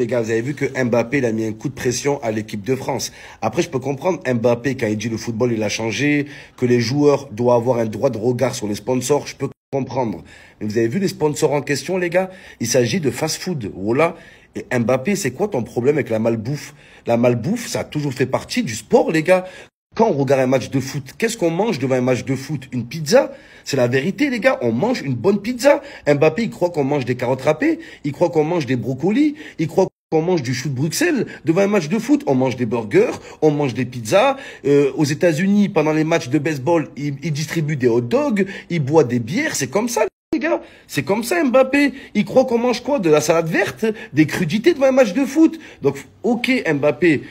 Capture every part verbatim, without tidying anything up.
les gars, vous avez vu que Mbappé, il a mis un coup de pression à l'équipe de France. Après, je peux comprendre Mbappé quand il dit le football, il a changé, que les joueurs doivent avoir un droit de regard sur les sponsors, je peux comprendre. Mais vous avez vu les sponsors en question, les gars? Il s'agit de fast-food, voilà. Et Mbappé, c'est quoi ton problème avec la malbouffe? La malbouffe, ça a toujours fait partie du sport, les gars. Quand on regarde un match de foot, qu'est-ce qu'on mange devant un match de foot? Une pizza? C'est la vérité, les gars, on mange une bonne pizza. Mbappé, il croit qu'on mange des carottes râpées, il croit qu'on mange des brocolis, il croit qu'on mange du chou de Bruxelles. Devant un match de foot, on mange des burgers, on mange des pizzas. Euh, aux États-Unis, pendant les matchs de baseball, ils, ils distribuent des hot dogs, ils boivent des bières, c'est comme ça. Les gars, c'est comme ça Mbappé, il croit qu'on mange quoi? De la salade verte, des crudités devant un match de foot. Donc ok Mbappé,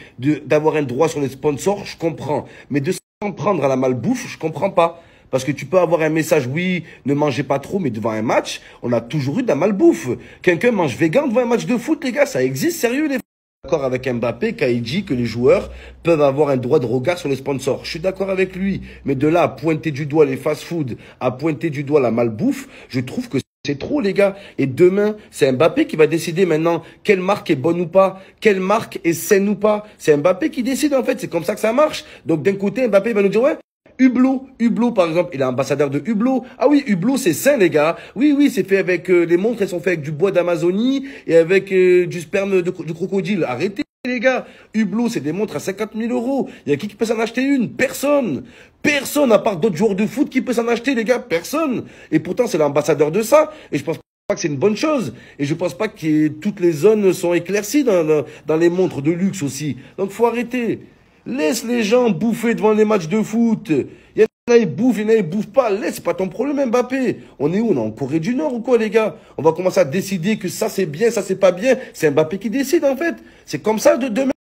d'avoir un droit sur les sponsors, je comprends. Mais de s'en prendre à la malbouffe, je comprends pas. Parce que tu peux avoir un message, oui, ne mangez pas trop, mais devant un match, on a toujours eu de la malbouffe. Quelqu'un mange vegan devant un match de foot, les gars, ça existe, sérieux les. D'accord avec Mbappé quand il dit que les joueurs peuvent avoir un droit de regard sur les sponsors. Je suis d'accord avec lui, mais de là à pointer du doigt les fast-food, à pointer du doigt la malbouffe, je trouve que c'est trop les gars. Et demain, c'est Mbappé qui va décider maintenant quelle marque est bonne ou pas, quelle marque est saine ou pas. C'est Mbappé qui décide en fait, c'est comme ça que ça marche. Donc d'un côté, Mbappé va nous dire ouais, Hublot, Hublot par exemple, il est ambassadeur de Hublot. Ah oui, Hublot c'est sain les gars. Oui, oui, c'est fait avec, euh, les montres, elles sont faites avec du bois d'Amazonie et avec euh, du sperme de, de crocodile. Arrêtez les gars. Hublot c'est des montres à cinquante mille euros. Il y a qui qui peut s'en acheter une? Personne. Personne, à part d'autres joueurs de foot qui peut s'en acheter les gars. Personne. Et pourtant c'est l'ambassadeur de ça. Et je pense pas que c'est une bonne chose. Et je pense pas que toutes les zones sont éclaircies dans, dans les montres de luxe aussi. Donc faut arrêter. Laisse les gens bouffer devant les matchs de foot. Il y en a ils bouffent, il y en a ils bouffent pas. Laisse, c'est pas ton problème Mbappé. On est où? On est en Corée du Nord ou quoi les gars? On va commencer à décider que ça c'est bien, ça c'est pas bien. C'est Mbappé qui décide en fait. C'est comme ça de demain.